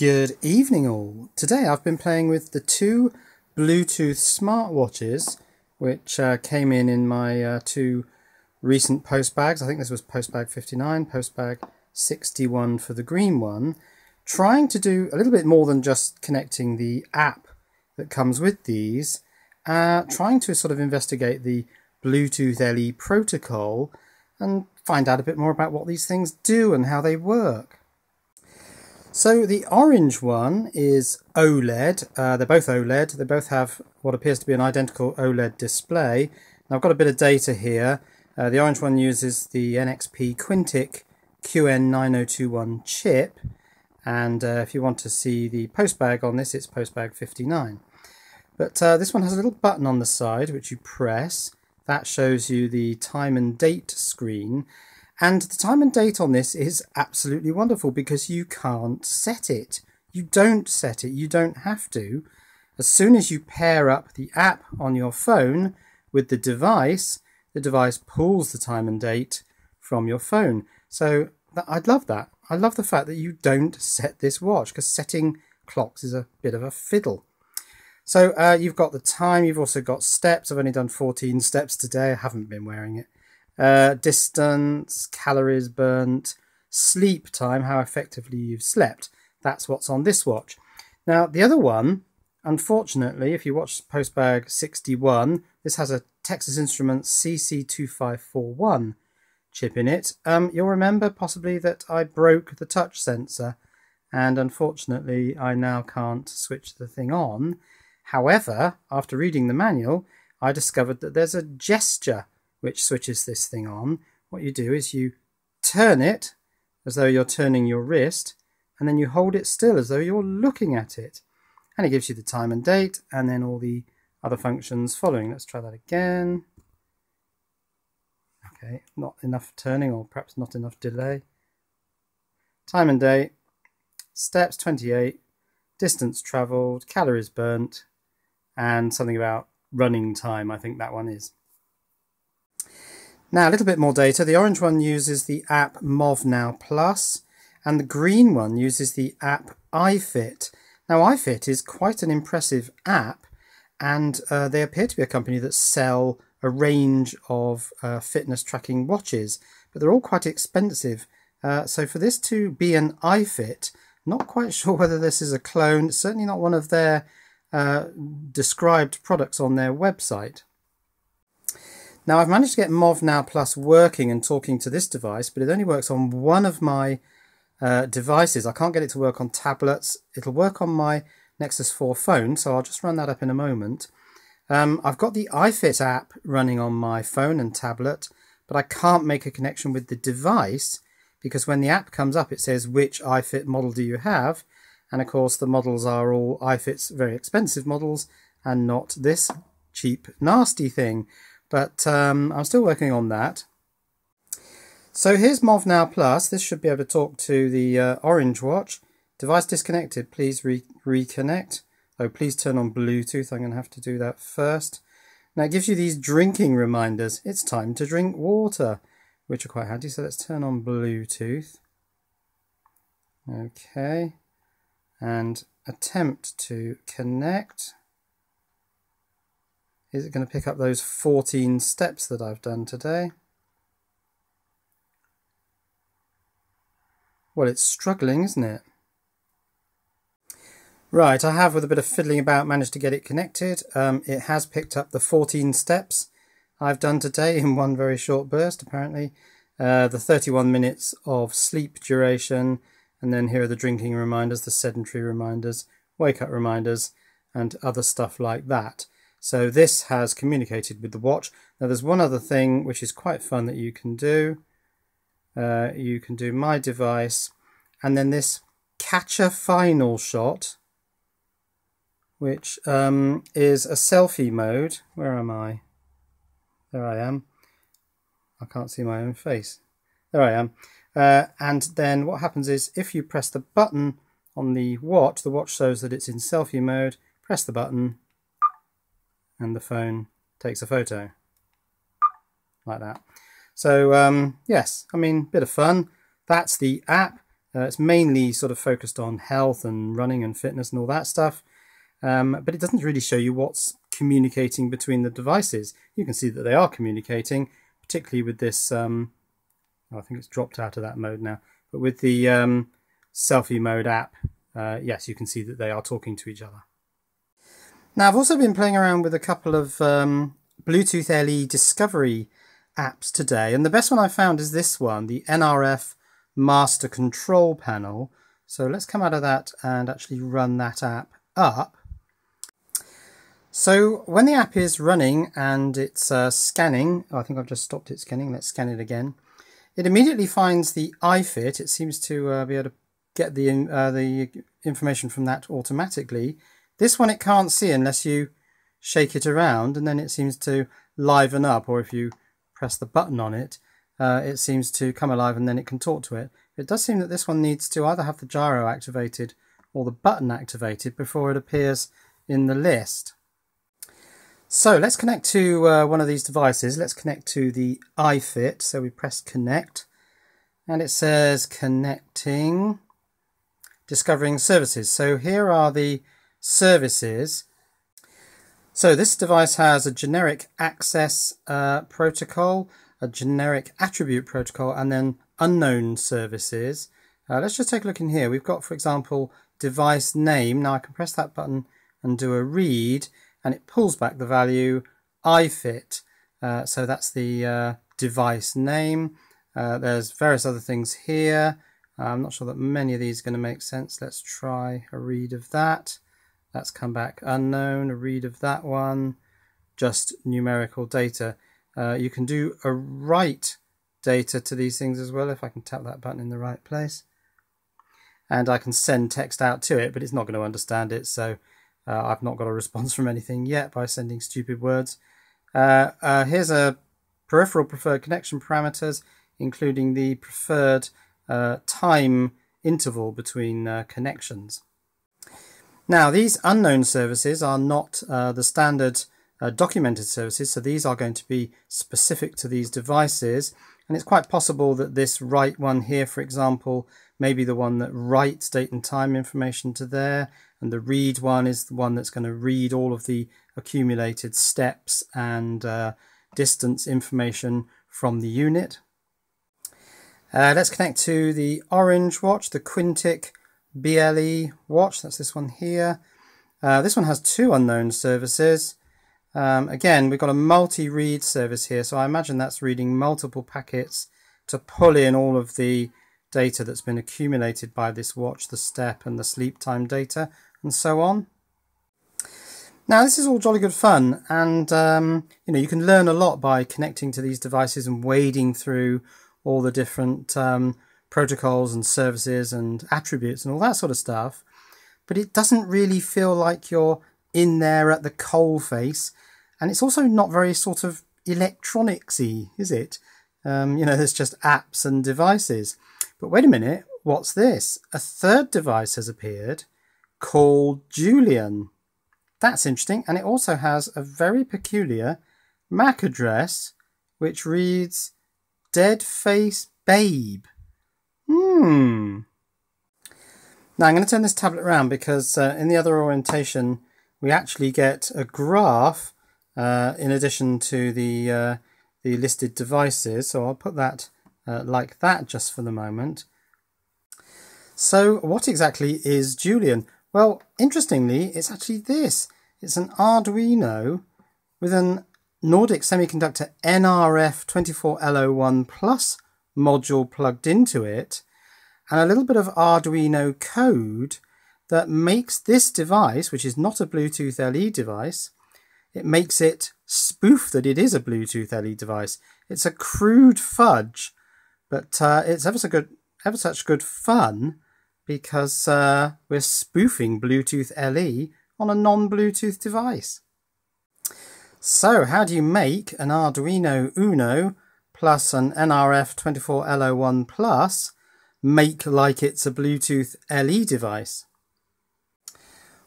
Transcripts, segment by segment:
Good evening all. Today I've been playing with the two Bluetooth smartwatches which came in my two recent post bags. I think this was post bag 59, post bag 61 for the green one. Trying to do a little bit more than just connecting the app that comes with these. Trying to sort of investigate the Bluetooth LE protocol and find out a bit more about what these things do and how they work. So the orange one is OLED, they're both OLED, they both have what appears to be an identical OLED display. Now I've got a bit of data here, the orange one uses the NXP Quintic QN9021 chip, and if you want to see the post bag on this, it's post bag 59. But this one has a little button on the side which you press, that shows you the time and date screen. And the time and date on this is absolutely wonderful because you can't set it. You don't set it, you don't have to. As soon as you pair up the app on your phone with the device pulls the time and date from your phone. So I'd love that. I love the fact that you don't set this watch because setting clocks is a bit of a fiddle. So you've got the time, you've also got steps. I've only done 14 steps today, I haven't been wearing it. Distance, calories burnt, sleep time, how effectively you've slept. That's what's on this watch. Now, the other one, unfortunately, if you watch Postbag 61, this has a Texas Instruments CC2541 chip in it. You'll remember possibly that I broke the touch sensor, and unfortunately, I now can't switch the thing on. However, after reading the manual, I discovered that there's a gesture which switches this thing on. What you do is you turn it as though you're turning your wrist, and then you hold it still as though you're looking at it. And it gives you the time and date, and then all the other functions following. Let's try that again. Okay, not enough turning, or perhaps not enough delay. Time and date, steps 28, distance traveled, calories burnt, and something about running time, I think that one is. Now, a little bit more data. The orange one uses the app MovNow Plus, and the green one uses the app iFit. Now, iFit is quite an impressive app, and they appear to be a company that sell a range of fitness tracking watches, but they're all quite expensive. So for this to be an iFit, not quite sure whether this is a clone. It's certainly not one of their described products on their website. Now, I've managed to get MovNow Plus working and talking to this device, but it only works on one of my devices. I can't get it to work on tablets. It'll work on my Nexus 4 phone, so I'll just run that up in a moment. I've got the iFit app running on my phone and tablet, but I can't make a connection with the device because when the app comes up, it says, which iFit model do you have? And of course, the models are all iFit's very expensive models and not this cheap, nasty thing. But I'm still working on that. So here's MovNow Plus. This should be able to talk to the orange watch. Device disconnected. Please reconnect. Oh, please turn on Bluetooth. I'm going to have to do that first. Now it gives you these drinking reminders. It's time to drink water, which are quite handy. So let's turn on Bluetooth. Okay. And attempt to connect. Is it going to pick up those 14 steps that I've done today? Well, it's struggling, isn't it? Right, I have, with a bit of fiddling about, managed to get it connected. It has picked up the 14 steps I've done today in one very short burst, apparently. The 31 minutes of sleep duration. And then here are the drinking reminders, the sedentary reminders, wake up reminders, and other stuff like that. So this has communicated with the watch. Now there's one other thing which is quite fun that you can do. You can do my device, and then this catch a final shot, which is a selfie mode. Where am I? There I am. I can't see my own face. There I am. And then what happens is if you press the button on the watch shows that it's in selfie mode. Press the button, and the phone takes a photo, like that. So yes, I mean, bit of fun. That's the app. It's mainly sort of focused on health and running and fitness and all that stuff. But it doesn't really show you what's communicating between the devices. You can see that they are communicating, particularly with this, I think it's dropped out of that mode now, but with the selfie mode app, yes, you can see that they are talking to each other. Now, I've also been playing around with a couple of Bluetooth LE discovery apps today, and the best one I found is this one, the NRF Master Control Panel. So let's come out of that and actually run that app up. So when the app is running and it's scanning, I think I've just stopped it scanning, let's scan it again. It immediately finds the iFit. It seems to be able to get the information from that automatically. This one it can't see unless you shake it around, and then it seems to liven up, or if you press the button on it, it seems to come alive and then it can talk to it. It does seem that this one needs to either have the gyro activated or the button activated before it appears in the list. So let's connect to one of these devices. Let's connect to the iFit. So we press connect and it says connecting, discovering services. So here are the services. So this device has a generic access protocol, a generic attribute protocol, and then unknown services. Let's just take a look in here. We've got, for example, device name. Now I can press that button and do a read, and it pulls back the value iFit. So that's the device name. There's various other things here. I'm not sure that many of these are going to make sense. Let's try a read of that. That's come back unknown, a read of that one, just numerical data. You can do a write data to these things as well, if I can tap that button in the right place. And I can send text out to it, but it's not going to understand it, so I've not got a response from anything yet by sending stupid words. Here's a peripheral preferred connection parameters, including the preferred time interval between connections. Now, these unknown services are not the standard documented services, so these are going to be specific to these devices, and it's quite possible that this write one here, for example, may be the one that writes date and time information to there, and the read one is the one that's going to read all of the accumulated steps and distance information from the unit. Let's connect to the orange watch, the Quintic BLE watch, that's this one here. This one has two unknown services. Again, we've got a multi-read service here, so I imagine that's reading multiple packets to pull in all of the data that's been accumulated by this watch, the step and the sleep time data, and so on. Now, this is all jolly good fun, and you know, you can learn a lot by connecting to these devices and wading through all the different protocols and services and attributes and all that sort of stuff, but it doesn't really feel like you're in there at the coal face, and it's also not very sort of electronicsy, is it? You know, there's just apps and devices. But wait a minute, what's this? A third device has appeared called Julian. That's interesting, and it also has a very peculiar MAC address which reads Dead Face Babe. Now I'm going to turn this tablet around because in the other orientation we actually get a graph in addition to the listed devices, so I'll put that like that just for the moment. So what exactly is Julian? Well, interestingly, it's actually this. It's an Arduino with an Nordic Semiconductor NRF24L01 Plus module plugged into it, and a little bit of Arduino code that makes this device, which is not a Bluetooth LE device, it makes it spoof that it is a Bluetooth LE device. It's a crude fudge, but it's ever such good fun, because we're spoofing Bluetooth LE on a non-Bluetooth device. So how do you make an Arduino Uno plus an NRF24L01 Plus make like it's a Bluetooth LE device?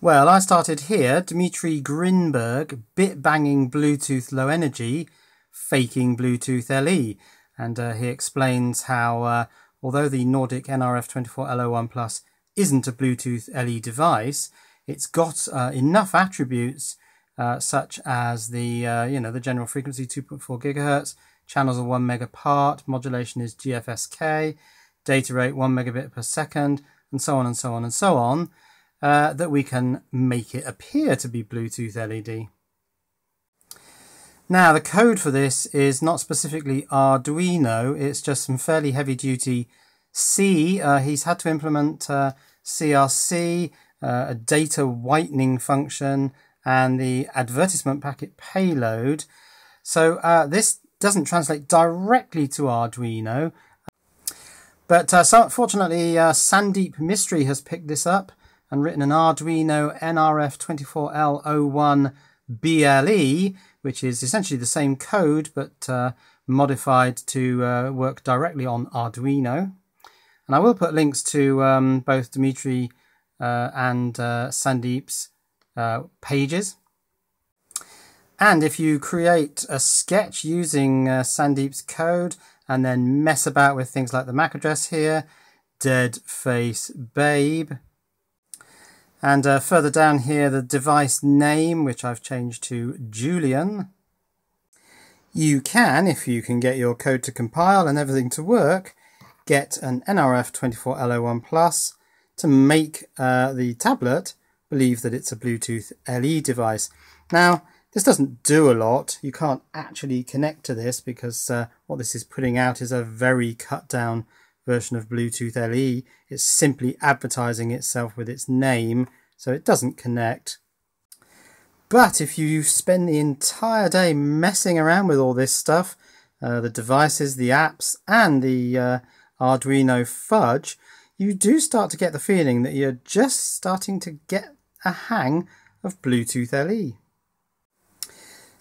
Well, I started here, Dmitry Grinberg, bit-banging Bluetooth low energy, faking Bluetooth LE, and he explains how although the Nordic NRF24L01 Plus isn't a Bluetooth LE device, it's got enough attributes such as the the general frequency 2.4 gigahertz, channels are 1 megapart, modulation is GFSK, data rate 1 megabit per second, and so on and so on and so on, that we can make it appear to be Bluetooth LED. Now the code for this is not specifically Arduino, it's just some fairly heavy duty C. He's had to implement CRC, a data whitening function, and the advertisement packet payload. So this doesn't translate directly to Arduino, but so fortunately Sandeep Mistry has picked this up and written an Arduino NRF24L01BLE, which is essentially the same code but modified to work directly on Arduino. And I will put links to both Dmitry and Sandeep's pages. And if you create a sketch using Sandeep's code and then mess about with things like the MAC address here, dead face babe. And further down here, the device name, which I've changed to Julian. You can, if you can get your code to compile and everything to work, get an NRF24L01 Plus to make the tablet believe that it's a Bluetooth LE device. Now, this doesn't do a lot. You can't actually connect to this because what this is putting out is a very cut down version of Bluetooth LE. It's simply advertising itself with its name, so it doesn't connect. But if you spend the entire day messing around with all this stuff, the devices, the apps, and the Arduino fudge, you do start to get the feeling that you're just starting to get a hang of Bluetooth LE.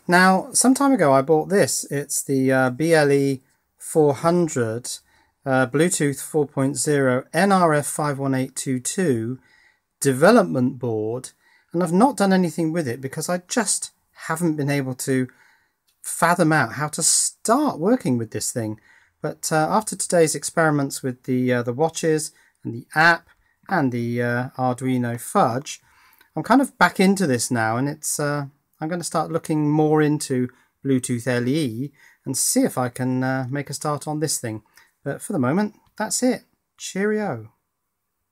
Now, some time ago I bought this. It's the BLE400 Bluetooth 4.0 NRF51822 development board, and I've not done anything with it because I just haven't been able to fathom out how to start working with this thing. But after today's experiments with the watches and the app and the Arduino fudge, I'm kind of back into this now, and it's I'm going to start looking more into Bluetooth LE and see if I can make a start on this thing. But for the moment, that's it. Cheerio.